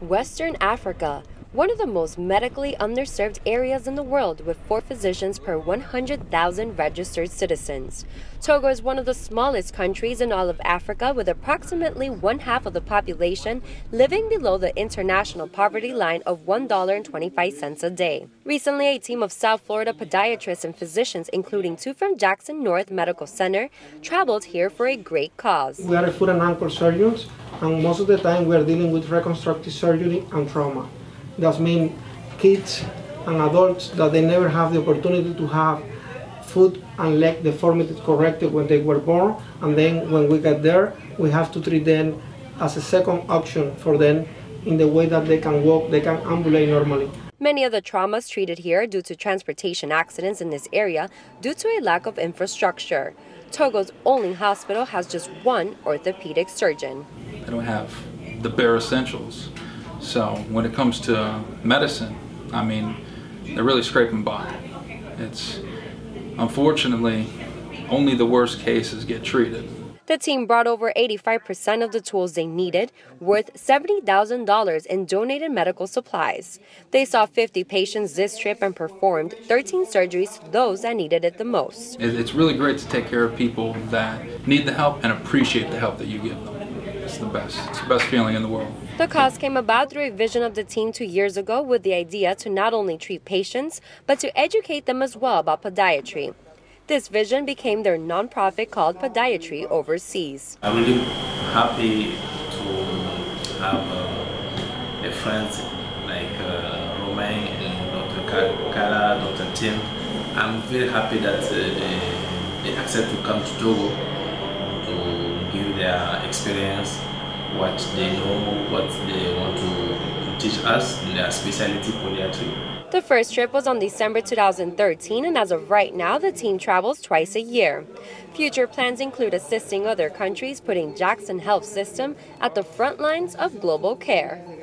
Western Africa, one of the most medically underserved areas in the world, with 4 physicians per 100,000 registered citizens. Togo is one of the smallest countries in all of Africa, with approximately one-half of the population living below the international poverty line of $1.25 a day. Recently, a team of South Florida podiatrists and physicians, including 2 from Jackson North Medical Center, traveled here for a great cause. We are a foot and ankle surgeons, and most of the time we are dealing with reconstructive surgery and trauma. That means kids and adults that they never have the opportunity to have foot and leg deformities corrected when they were born, and then when we get there, we have to treat them as a second option for them in the way that they can walk, they can ambulate normally. Many of the traumas treated here are due to transportation accidents in this area due to a lack of infrastructure. Togo's only hospital has just 1 orthopedic surgeon. They don't have the bare essentials. So when it comes to medicine, I mean, they're really scraping by. It's unfortunately only the worst cases get treated. The team brought over 85% of the tools they needed, worth $70,000 in donated medical supplies. They saw 50 patients this trip and performed 13 surgeries to those that needed it the most. It's really great to take care of people that need the help and appreciate the help that you give them. It's the best. It's the best feeling in the world. The cause came about through a vision of the team 2 years ago, with the idea to not only treat patients, but to educate them as well about podiatry. This vision became their nonprofit called Podiatry Overseas. I'm really happy to have a friends like Romain and Dr. Kala, Dr. Tim. I'm very happy that they accept to come to Togo to give their experience, what they know, what they want to teach us in their specialty podiatry. The first trip was on December 2013, and as of right now, the team travels twice a year. Future plans include assisting other countries, putting Jackson Health System at the front lines of global care.